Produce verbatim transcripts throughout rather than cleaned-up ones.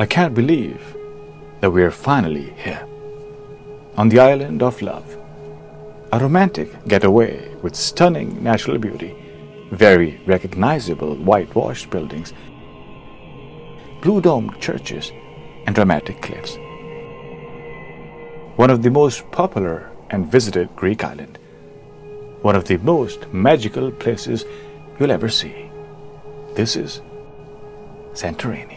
I can't believe that we are finally here, on the island of love. A romantic getaway with stunning natural beauty, very recognizable whitewashed buildings, blue-domed churches, and dramatic cliffs. One of the most popular and visited Greek island. One of the most magical places you'll ever see. This is Santorini.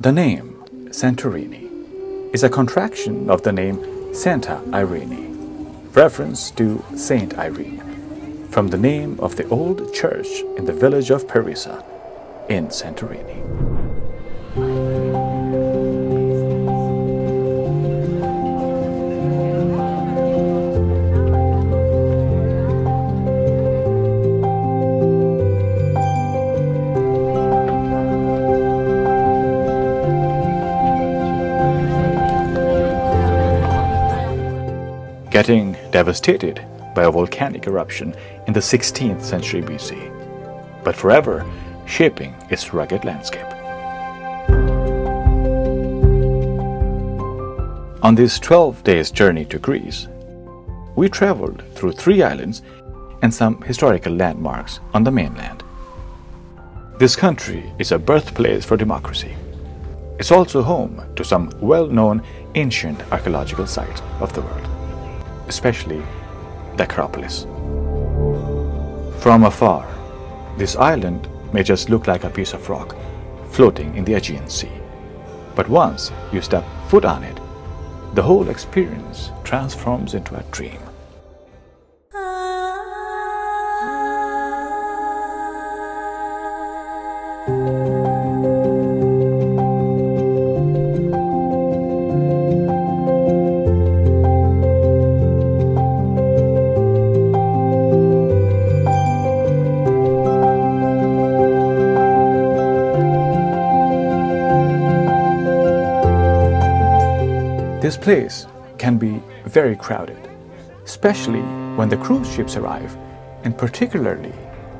The name Santorini is a contraction of the name Santa Irene, reference to Saint Irene, from the name of the old church in the village of Perissa in Santorini. Getting devastated by a volcanic eruption in the sixteenth century B C, but forever shaping its rugged landscape. On this twelve days journey to Greece, we traveled through three islands and some historical landmarks on the mainland. This country is a birthplace for democracy. It's also home to some well-known ancient archaeological sites of the world, especially the Acropolis. From afar, this island may just look like a piece of rock floating in the Aegean Sea. But once you step foot on it, the whole experience transforms into a dream. This place can be very crowded, especially when the cruise ships arrive, and particularly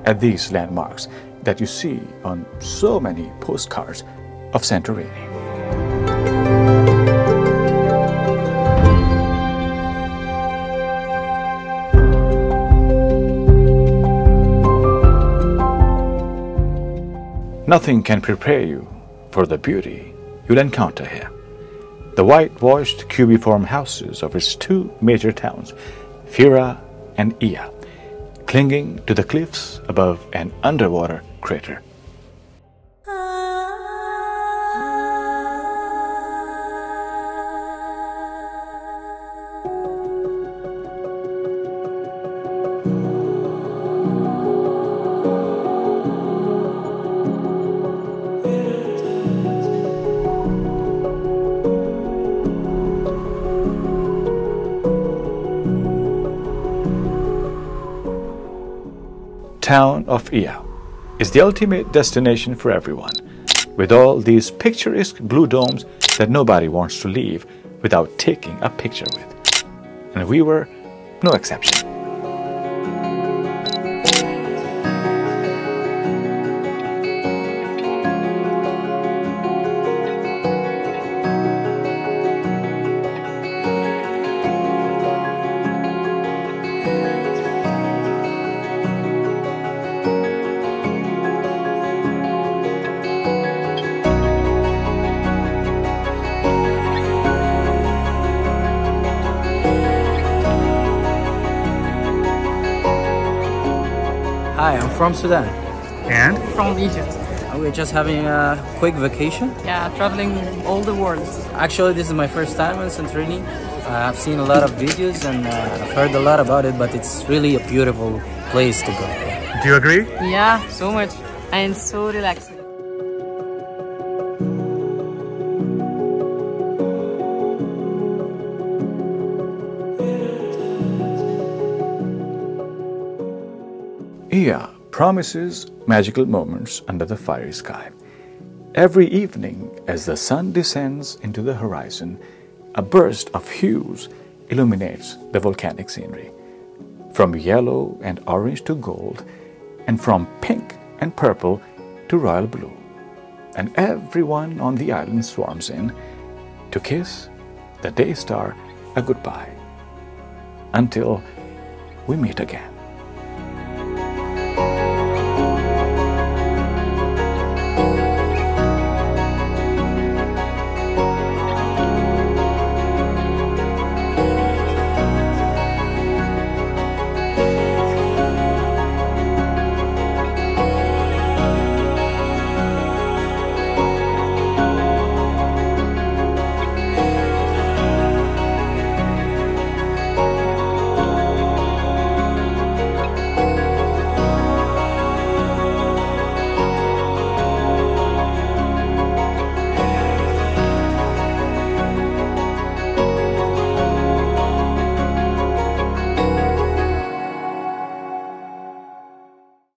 at these landmarks that you see on so many postcards of Santorini. Nothing can prepare you for the beauty you'll encounter here. The whitewashed cubiform houses of its two major towns, Fira and Oia, clinging to the cliffs above an underwater crater. town of Oia is the ultimate destination for everyone, with all these picturesque blue domes that nobody wants to leave without taking a picture with. And we were no exception. Hi, I'm from Sudan. And? From Egypt. We're just having a quick vacation. Yeah, traveling all the world. Actually, this is my first time in Santorini. Uh, I've seen a lot of videos and uh, I've heard a lot about it, but it's really a beautiful place to go. Do you agree? Yeah, so much. And so relaxing. Oia promises magical moments under the fiery sky. Every evening, as the sun descends into the horizon, a burst of hues illuminates the volcanic scenery, from yellow and orange to gold, and from pink and purple to royal blue. And everyone on the island swarms in to kiss the day star a goodbye, until we meet again.